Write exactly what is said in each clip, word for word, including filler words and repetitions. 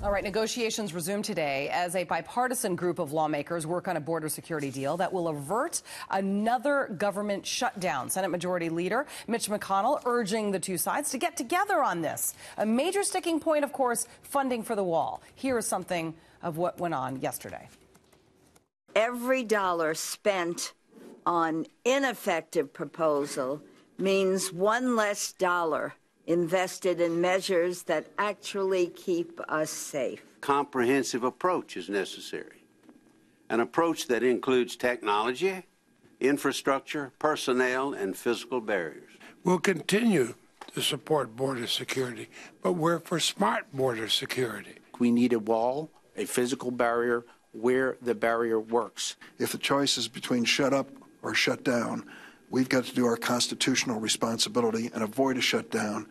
All right, negotiations resume today as a bipartisan group of lawmakers work on a border security deal that will avert another government shutdown. Senate Majority Leader Mitch McConnell urging the two sides to get together on this. A major sticking point, of course, funding for the wall. Here is something of what went on yesterday. Every dollar spent on ineffective proposal means one less dollar invested in measures that actually keep us safe. Comprehensive approach is necessary. An approach that includes technology, infrastructure, personnel, and physical barriers. We'll continue to support border security, but we're for smart border security. We need a wall, a physical barrier, where the barrier works. If the choice is between shut up or shut down, we've got to do our constitutional responsibility and avoid a shutdown.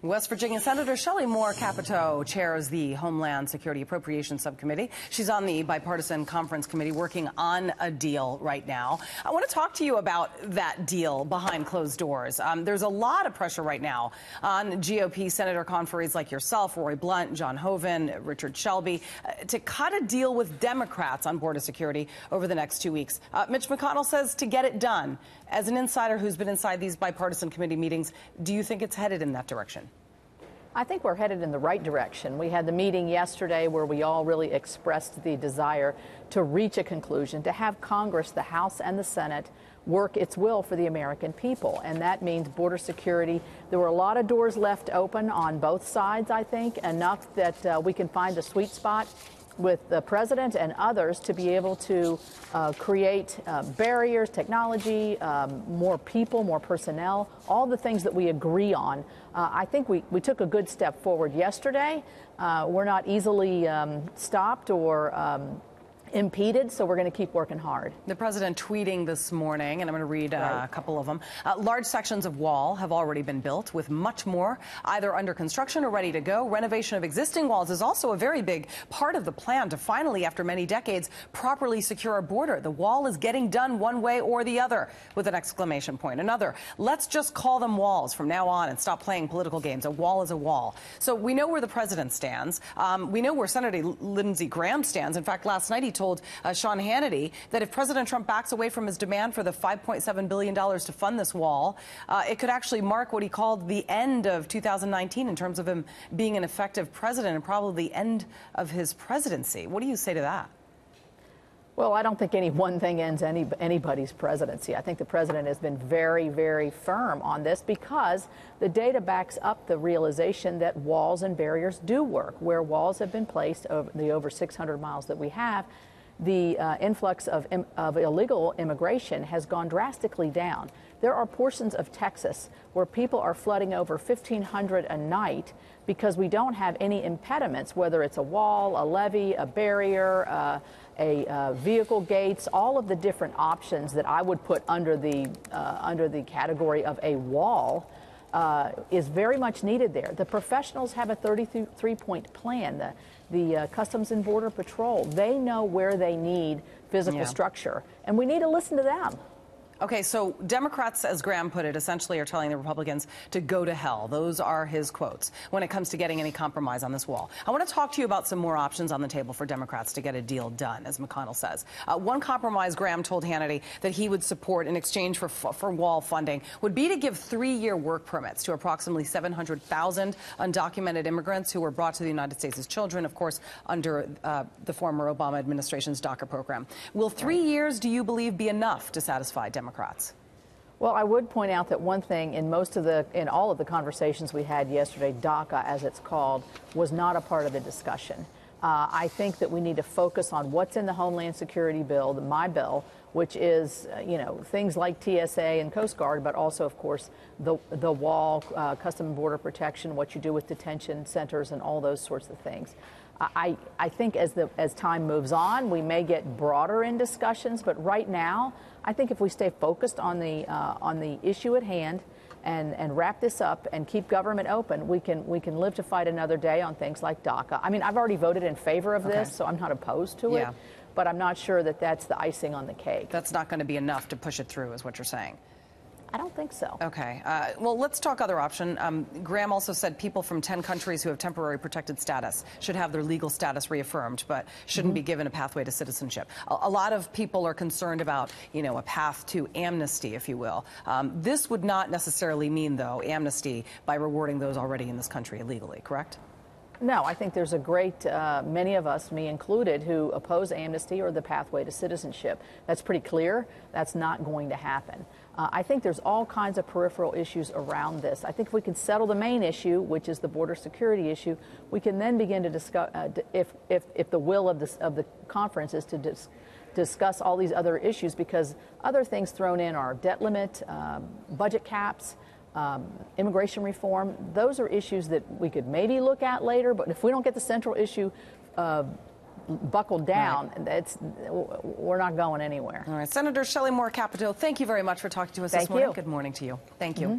West Virginia Senator Shelley Moore Capito chairs the Homeland Security Appropriations Subcommittee. She's on the bipartisan conference committee working on a deal right now. I want to talk to you about that deal behind closed doors. Um, there's a lot of pressure right now on G O P senator conferees like yourself, Roy Blunt, John Hoven, Richard Shelby, uh, to cut a deal with Democrats on border security over the next two weeks. Uh, Mitch McConnell says to get it done. As an insider who's been inside these bipartisan committee meetings, do you think it's headed in that direction? I think we're headed in the right direction. We had the meeting yesterday where we all really expressed the desire to reach a conclusion, to have Congress, the House and the Senate, work its will for the American people. And that means border security. There were a lot of doors left open on both sides, I think, enough that uh, we can find the sweet spot with the president and others to be able to uh, create uh, barriers, technology, um, more people, more personnel, all the things that we agree on. Uh, I think we, we took a good step forward yesterday. Uh, we're not easily um, stopped or um, impeded, so we're going to keep working hard. The president tweeting this morning, and I'm going to read uh, right. a couple of them. Uh, large sections of wall have already been built, with much more either under construction or ready to go. Renovation of existing walls is also a very big part of the plan to finally, after many decades, properly secure our border. The wall is getting done one way or the other, with an exclamation point. Another, let's just call them walls from now on and stop playing political games. A wall is a wall. So we know where the president stands. Um, we know where Senator Lindsey Graham stands. In fact, last night he told uh, Sean Hannity that if President Trump backs away from his demand for the five point seven billion dollars to fund this wall, uh, it could actually mark what he called the end of two thousand nineteen in terms of him being an effective president and probably the end of his presidency. What do you say to that? Well, I don't think any one thing ends any, anybody's presidency. I think the president has been very, very firm on this because the data backs up the realization that walls and barriers do work. Where walls have been placed over the over six hundred miles that we have, the uh, influx of, of illegal immigration has gone drastically down. There are portions of Texas where people are flooding over fifteen hundred a night because we don't have any impediments, whether it's a wall, a levee, a barrier, uh, a uh, vehicle gates, all of the different options that I would put under the, uh, under the category of a wall. Uh, is very much needed there. The professionals have a thirty-three point plan. The, the uh, Customs and Border Patrol, they know where they need physical yeah. structure, and we need to listen to them. Okay, so Democrats, as Graham put it, essentially are telling the Republicans to go to hell. Those are his quotes when it comes to getting any compromise on this wall. I want to talk to you about some more options on the table for Democrats to get a deal done, as McConnell says. Uh, one compromise Graham told Hannity that he would support in exchange for, for wall funding would be to give three-year work permits to approximately seven hundred thousand undocumented immigrants who were brought to the United States as children, of course, under uh, the former Obama administration's DACA program. Will three years, do you believe, be enough to satisfy Democrats? Democrats. Well, I would point out that one thing in most of the, in all of the conversations we had yesterday, DACA, as it's called, was not a part of the discussion. Uh, I think that we need to focus on what's in the Homeland Security bill, the, my bill, which is, uh, you know, things like T S A and Coast Guard, but also, of course, the, the wall, uh, Customs and Border Protection, what you do with detention centers and all those sorts of things. I, I think as, the, as time moves on, we may get broader in discussions, but right now, I think if we stay focused on the, uh, on the issue at hand and, and wrap this up and keep government open, we can, we can live to fight another day on things like DACA. I mean, I've already voted in favor of this, okay. so I'm not opposed to yeah. it, but I'm not sure that that's the icing on the cake. That's not going to be enough to push it through, is what you're saying. I don't think so. Okay. Uh, well, let's talk other option. Um, Graham also said people from ten countries who have temporary protected status should have their legal status reaffirmed, but shouldn't mm-hmm. be given a pathway to citizenship. A, a lot of people are concerned about, you know, a path to amnesty, if you will. Um, this would not necessarily mean, though, amnesty by rewarding those already in this country illegally, correct? No, I think there's a great, uh, many of us, me included, who oppose amnesty or the pathway to citizenship. That's pretty clear. That's not going to happen. Uh, I think there's all kinds of peripheral issues around this. I think if we can settle the main issue, which is the border security issue, we can then begin to discuss, uh, if, if, if the will of, this, of the conference is to dis discuss all these other issues, because other things thrown in are debt limit, um, budget caps, Um, immigration reform. Those are issues that we could maybe look at later, but if we don't get the central issue uh, buckled down, right. that's, we're not going anywhere. All right. Senator Shelley Moore Capito, thank you very much for talking to us thank this morning. You. Good morning to you. Thank you. Mm-hmm.